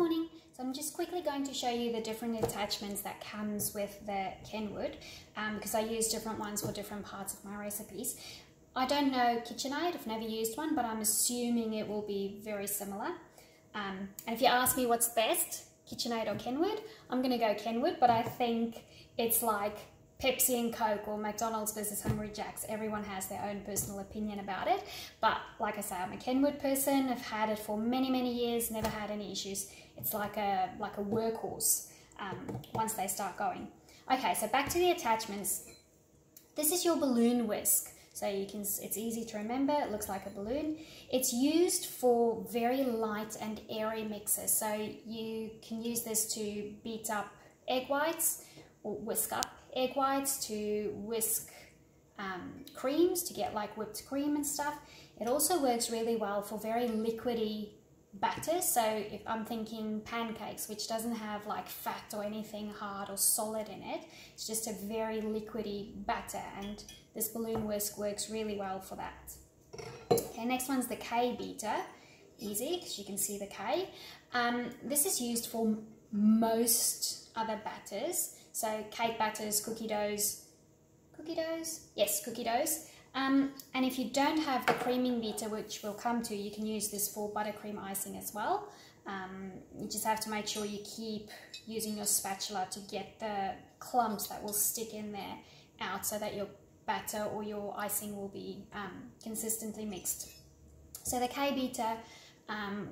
morning. So I'm just quickly going to show you the different attachments that comes with the Kenwood, because I use different ones for different parts of my recipes. I don't know KitchenAid, I've never used one, but I'm assuming it will be very similar. And if you ask me what's best, KitchenAid or Kenwood, I'm going to go Kenwood, but I think it's like Pepsi and Coke or McDonald's versus Hungry Jack's. Everyone has their own personal opinion about it. But like I say, I'm a Kenwood person. I've had it for many, many years, never had any issues. It's like a workhorse once they start going. Okay, so back to the attachments. This is your balloon whisk. So you can, it's easy to remember, it looks like a balloon. It's used for very light and airy mixes. So you can use this to beat up egg whites or whisk up egg whites, to whisk creams, to get like whipped cream and stuff. It also works really well for very liquidy batter. So if I'm thinking pancakes, which doesn't have like fat or anything hard or solid in it, it's just a very liquidy batter, and this balloon whisk works really well for that. Okay, next one's the K beater. Easy, because you can see the K. This is used for most other batters. So cake batters, cookie doughs? Yes, cookie doughs. And if you don't have the creaming beater, which we'll come to, you can use this for buttercream icing as well. You just have to make sure you keep using your spatula to get the clumps that will stick in there out, so that your batter or your icing will be consistently mixed. So the K-beater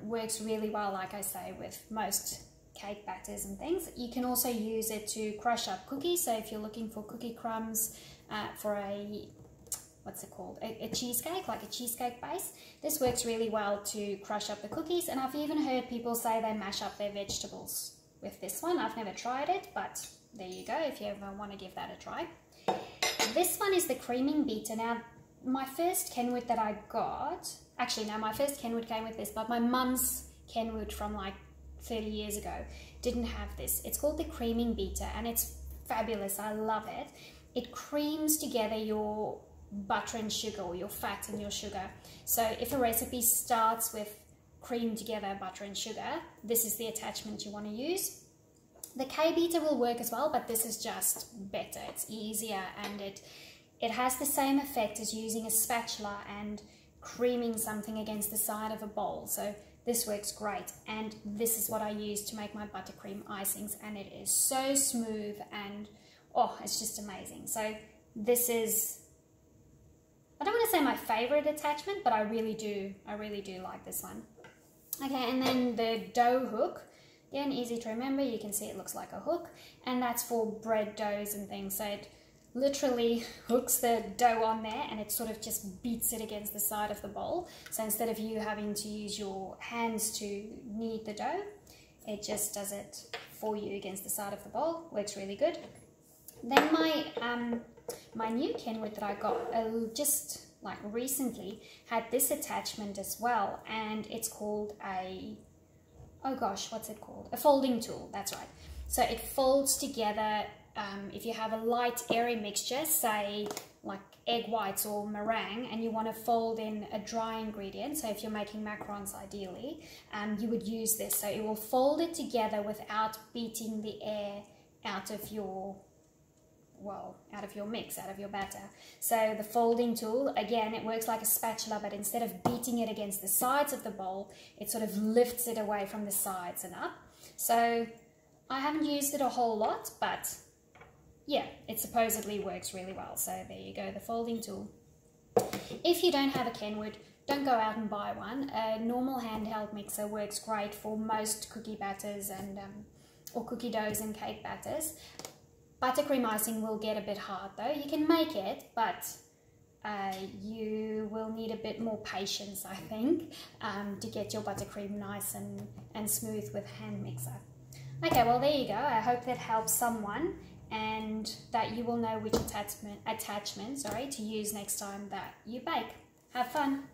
works really well, like I say, with most cake batters and things. You can also use it to crush up cookies. So if you're looking for cookie crumbs for a, what's it called, a cheesecake, like a cheesecake base, this works really well to crush up the cookies. And I've even heard people say they mash up their vegetables with this one. I've never tried it, but there you go, if you ever want to give that a try. This one is the creaming beater. Now, my first Kenwood that I got, actually no, my first Kenwood came with this, but my mum's Kenwood from like 30 years ago didn't have this. It's called the creaming beater, and it's fabulous. I love it. It creams together your butter and sugar, or your fat and your sugar. So if a recipe starts with cream together, butter and sugar, this is the attachment you want to use. The K-beater will work as well, but this is just better. It's easier, and it has the same effect as using a spatula and creaming something against the side of a bowl. So this works great, and this is what I use to make my buttercream icings, and it is so smooth, and oh, it's just amazing. So this is, I don't want to say my favorite attachment, but I really do like this one. Okay, and then the dough hook. Again, easy to remember, you can see it looks like a hook, and that's for bread doughs and things. So it literally hooks the dough on there, and it sort of just beats it against the side of the bowl. So instead of you having to use your hands to knead the dough, it just does it for you against the side of the bowl. Works really good. Then my new Kenwood that I got just like recently had this attachment as well, and it's called a, oh gosh, what's it called? A folding tool, that's right. So it folds together, if you have a light airy mixture, say like egg whites or meringue, and you want to fold in a dry ingredient, so if you're making macarons ideally, you would use this. So it will fold it together without beating the air out of your, well, out of your mix, out of your batter. So the folding tool, again, it works like a spatula, but instead of beating it against the sides of the bowl, it sort of lifts it away from the sides and up. So I haven't used it a whole lot, but yeah, it supposedly works really well. So there you go, the folding tool. If you don't have a Kenwood, don't go out and buy one. A normal handheld mixer works great for most cookie batters and or cookie doughs and cake batters. Buttercream icing will get a bit hard though. You can make it, but you will need a bit more patience, I think, to get your buttercream nice and smooth with hand mixer. Okay, well there you go. I hope that helps someone, and that you will know which attachment to use next time that you bake. Have fun!